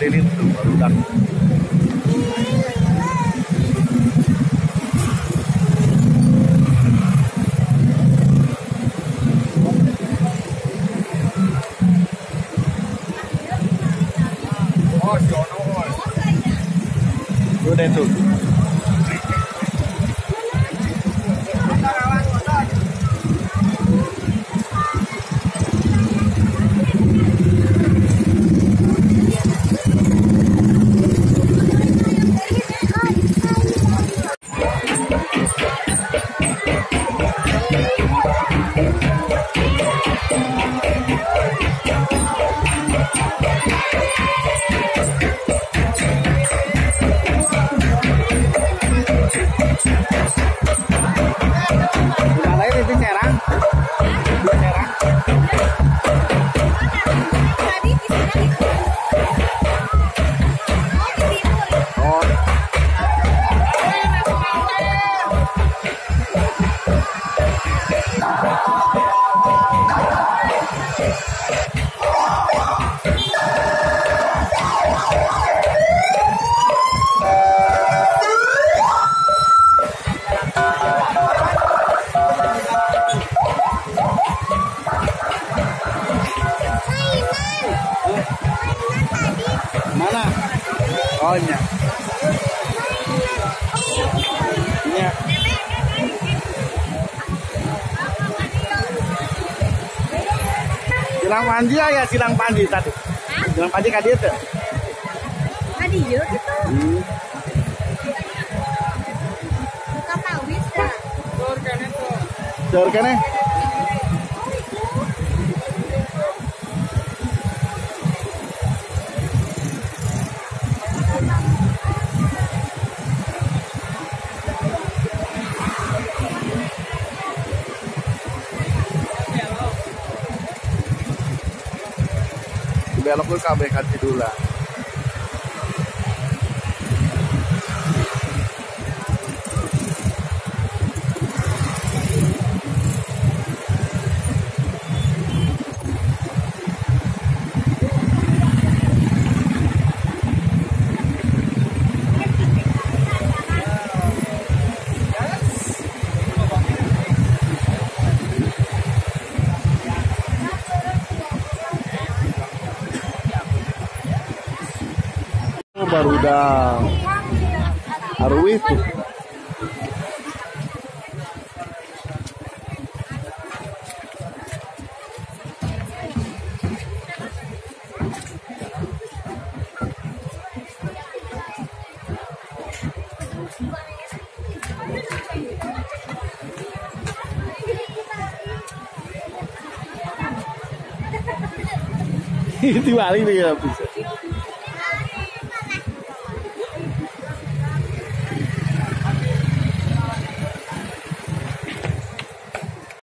Lilit tuh barudak. Oh, jono. Udah tuh. Silang pandi ya, silang pandi tadi. Hah? Silang pandi kan dia tuh. Tadi ya gitu. Buka pawis dah. Dor kene tuh. Dor kene. Belok dulu kabeh kan dulu lah. Barudang Arwi itu itu paling dia bisa.